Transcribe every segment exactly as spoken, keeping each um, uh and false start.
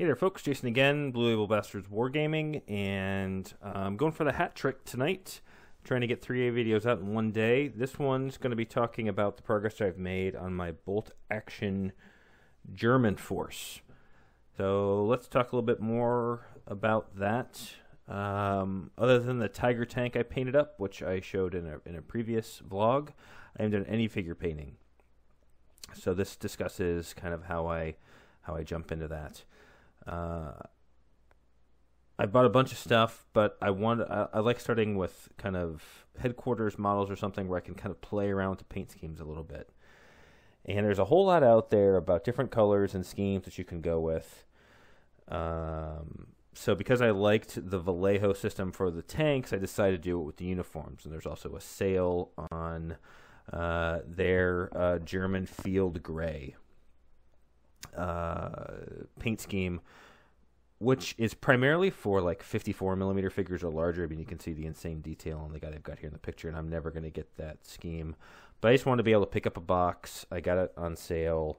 Hey there folks, Jason again, Blue Evil Bastards Wargaming, and I'm going for the hat trick tonight. I'm trying to get three A videos out in one day. This one's going to be talking about the progress I've made on my Bolt Action German force. So let's talk a little bit more about that. Um, other than the tiger tank I painted up, which I showed in a, in a previous vlog, I haven't done any figure painting. So this discusses kind of how I, how I jump into that. Uh, I bought a bunch of stuff, but I want I, I like starting with kind of headquarters models or something where I can kind of play around with the paint schemes a little bit. And there's a whole lot out there about different colors and schemes that you can go with. Um, so because I liked the Vallejo system for the tanks, I decided to do it with the uniforms. And there's also a sale on uh, their uh, German Field Gray uh paint scheme, which is primarily for like fifty-four millimeter figures or larger. I mean, you can see the insane detail on the guy they've got here in the picture, and I'm never going to get that scheme, but I just wanted to be able to pick up a box. I got it on sale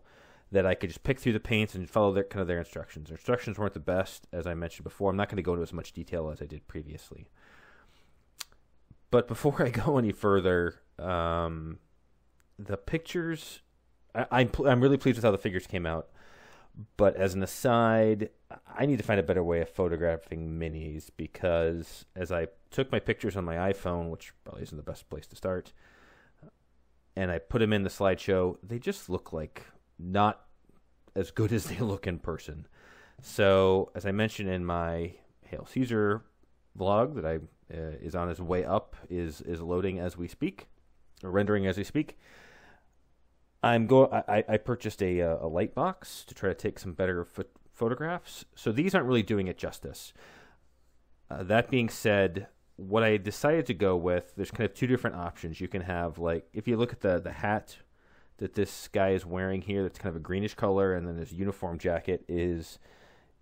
that I could just pick through the paints and follow their kind of their instructions. Their instructions weren't the best, as I mentioned before. I'm not going to go into as much detail as I did previously, but before I go any further, um the pictures, I, I'm, I'm really pleased with how the figures came out. But as an aside, I need to find a better way of photographing minis, because as I took my pictures on my iPhone, which probably isn't the best place to start, and I put them in the slideshow, they just look like not as good as they look in person. So as I mentioned in my Hail Caesar vlog that I uh, is on its way up, is, is loading as we speak, or rendering as we speak, I'm go. I, I purchased a a light box to try to take some better ph photographs. So these aren't really doing it justice. Uh, that being said, what I decided to go with, there's kind of two different options. You can have, like, if you look at the the hat that this guy is wearing here, that's kind of a greenish color, and then his uniform jacket is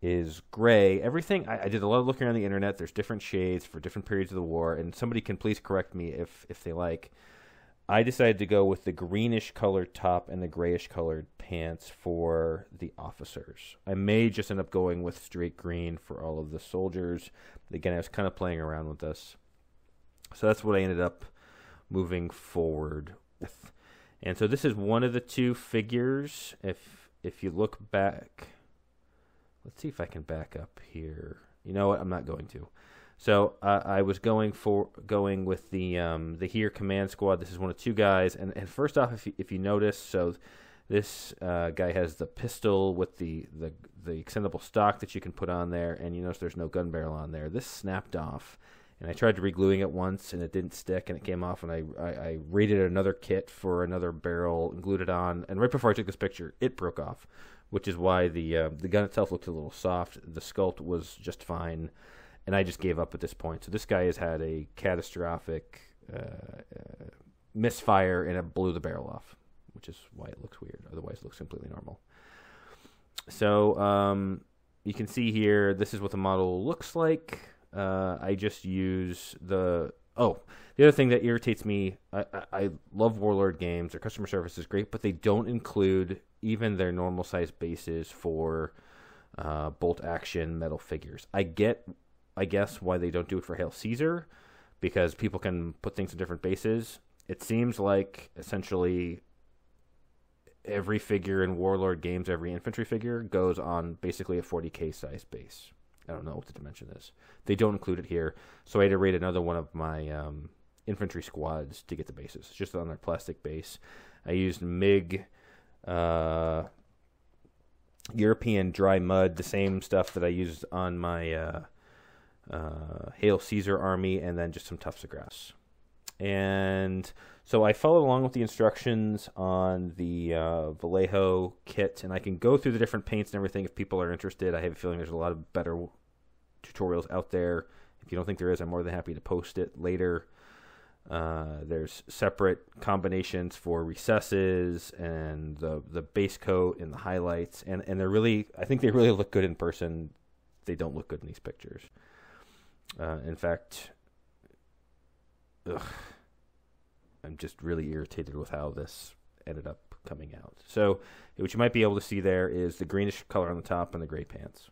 is gray. Everything. I, I did a lot of looking around the internet. There's different shades for different periods of the war, and somebody can please correct me if if they like. I decided to go with the greenish colored top and the grayish colored pants for the officers. I may just end up going with straight green for all of the soldiers. Again, I was kind of playing around with this. So that's what I ended up moving forward with. And so this is one of the two figures. If if you look back, let's see if I can back up here. You know what? I'm not going to. So uh, I was going for going with the um, the here command squad. This is one of two guys, and and first off, if you, if you notice, so this uh, guy has the pistol with the the the extendable stock that you can put on there, and you notice there's no gun barrel on there. This snapped off, and I tried to regluing it once, and it didn't stick, and it came off, and I I, I raided another kit for another barrel and glued it on, and right before I took this picture, it broke off, which is why the uh, the gun itself looked a little soft. The sculpt was just fine. And I just gave up at this point. So this guy has had a catastrophic uh, uh, misfire, and it blew the barrel off, which is why it looks weird. Otherwise, it looks completely normal. So um, you can see here, this is what the model looks like. Uh, I just use the... Oh, the other thing that irritates me, I, I, I love Warlord Games. Their customer service is great, but they don't include even their normal size bases for uh, bolt action metal figures. I get... I guess why they don't do it for Hail Caesar, because people can put things in different bases. It seems like essentially every figure in Warlord Games, every infantry figure, goes on basically a forty K size base. I don't know what the dimension is. They don't include it here, so I had to rate another one of my um, infantry squads to get the bases. It's just on their plastic base. I used MIG... Uh, European Dry Mud, the same stuff that I used on my... Uh, Uh, Hail Caesar army, and then just some tufts of grass. And so I followed along with the instructions on the uh, Vallejo kit, and I can go through the different paints and everything if people are interested. I have a feeling there's a lot of better tutorials out there. If you don't think there is, I'm more than happy to post it later. Uh, there's separate combinations for recesses and the, the base coat and the highlights, and, and they're really, I think they really look good in person. They don't look good in these pictures. Uh, in fact, ugh, I'm just really irritated with how this ended up coming out. So what you might be able to see there is the greenish color on the top and the gray pants.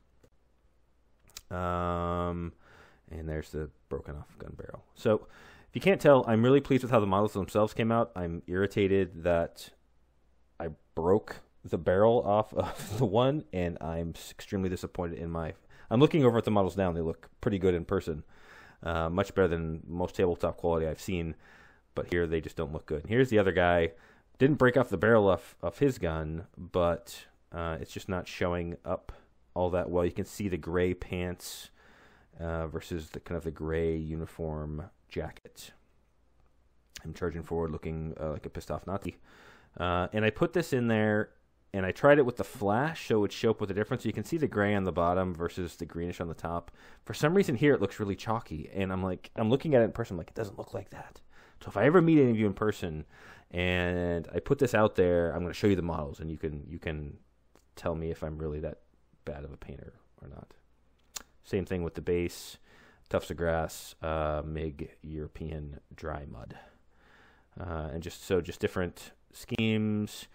Um, and there's the broken off gun barrel. So if you can't tell, I'm really pleased with how the models themselves came out. I'm irritated that I broke the barrel off of the one, and I'm extremely disappointed in my... I'm looking over at the models now, and they look pretty good in person. Uh, much better than most tabletop quality I've seen, but here they just don't look good. And here's the other guy. Didn't break off the barrel off of his gun, but uh, it's just not showing up all that well. You can see the gray pants uh, versus the kind of the gray uniform jacket. I'm charging forward looking uh, like a pissed off Nazi. Uh, and I put this in there, and I tried it with the flash, so it would show up with a difference. So you can see the gray on the bottom versus the greenish on the top. For some reason here, it looks really chalky, and I'm like, I'm looking at it in person, I'm like, it doesn't look like that. So if I ever meet any of you in person, and I put this out there, I'm going to show you the models, and you can you can tell me if I'm really that bad of a painter or not. Same thing with the base, tufts of grass, uh, M I G, European Dry Mud, uh, and just so just different schemes.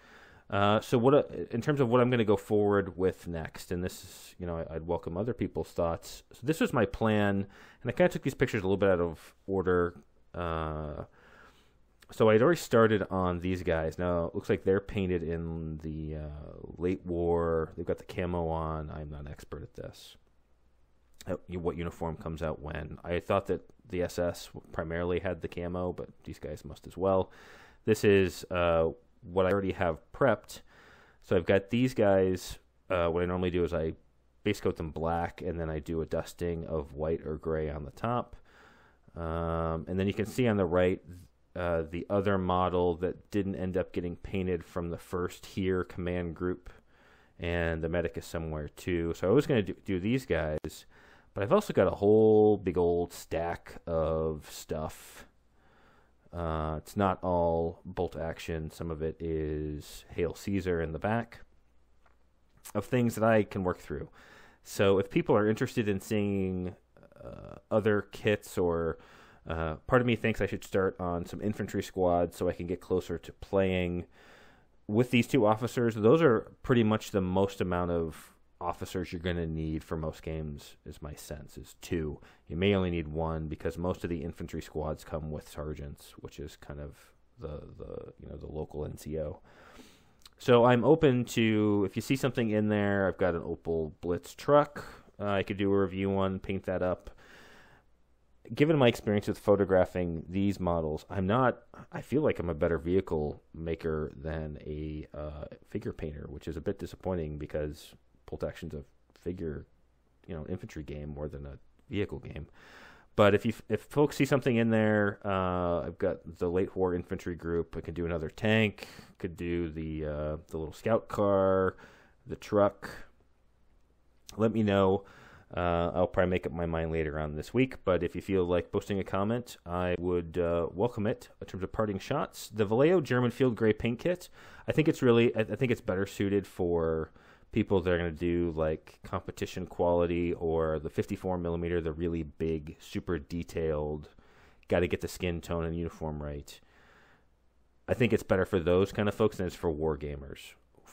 Uh, so what uh, in terms of what I'm going to go forward with next, and this is, you know, I, I'd welcome other people's thoughts. So this was my plan, and I kind of took these pictures a little bit out of order. Uh, so I'd already started on these guys. Now it looks like they're painted in the uh, late war. They've got the camo on. I'm not an expert at this. Uh, what uniform comes out when? I thought that the S S primarily had the camo, but these guys must as well. This is uh, what I already have prepped. So I've got these guys. Uh, what I normally do is I base coat them black, and then I do a dusting of white or gray on the top. Um, and then you can see on the right uh, the other model that didn't end up getting painted from the first here command group, and the medic is somewhere too. So I was going to do, do these guys, but I've also got a whole big old stack of stuff. Uh, it's not all Bolt Action. Some of it is Hail Caesar in the back of things that I can work through. So if people are interested in seeing Uh, other kits, or uh, part of me thinks I should start on some infantry squads so I can get closer to playing with these two officers. Those are pretty much the most amount of officers you're going to need for most games, is my sense, is two. You may only need one, because most of the infantry squads come with sergeants, which is kind of the, the you know, the local N C O. So I'm open to, if you see something in there, I've got an Opel Blitz truck. Uh, I could do a review on, paint that up. Given my experience with photographing these models, I'm not, I feel like I'm a better vehicle maker than a uh, figure painter, which is a bit disappointing, because Bolt Action's a figure, you know, infantry game more than a vehicle game. But if you, if folks see something in there, uh, I've got the late war infantry group. I could do another tank, could do the uh, the little scout car, the truck. Let me know. Uh, I'll probably make up my mind later on this week, but if you feel like posting a comment, I would uh, welcome it. In terms of parting shots, the Vallejo German Field Gray Paint Kit, I think it's really, I think it's better suited for people that are going to do like competition quality, or the fifty-four millimeter, the really big, super detailed, got to get the skin tone and uniform right. I think it's better for those kind of folks than it's for war gamers.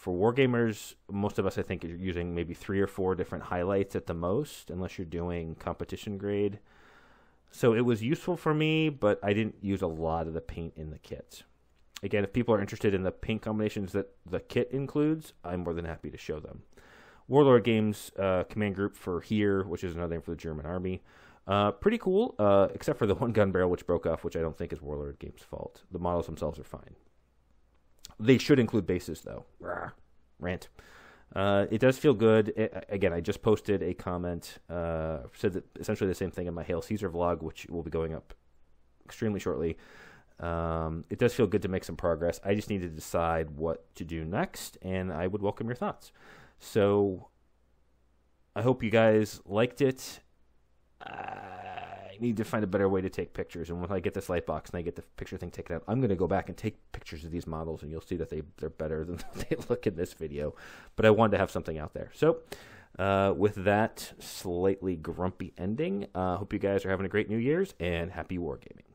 For wargamers, most of us, I think, are using maybe three or four different highlights at the most, unless you're doing competition grade. So it was useful for me, but I didn't use a lot of the paint in the kit. Again, if people are interested in the paint combinations that the kit includes, I'm more than happy to show them. Warlord Games uh, command group for here, which is another name for the German army. Uh, pretty cool, uh, except for the one gun barrel, which broke off, which I don't think is Warlord Games' fault. The models themselves are fine. They should include bases, though. Rawr. Rant. Uh, it does feel good. It, again, I just posted a comment, uh, said that essentially the same thing in my Hail Caesar vlog, which will be going up extremely shortly. Um, it does feel good to make some progress. I just need to decide what to do next, and I would welcome your thoughts. So I hope you guys liked it. I need to find a better way to take pictures, and when I get this light box and I get the picture thing taken out, I'm going to go back and take pictures of these models, and you'll see that they, they're better than they look in this video, but I wanted to have something out there. So uh, with that slightly grumpy ending, I uh, hope you guys are having a great New Year's, and happy wargaming.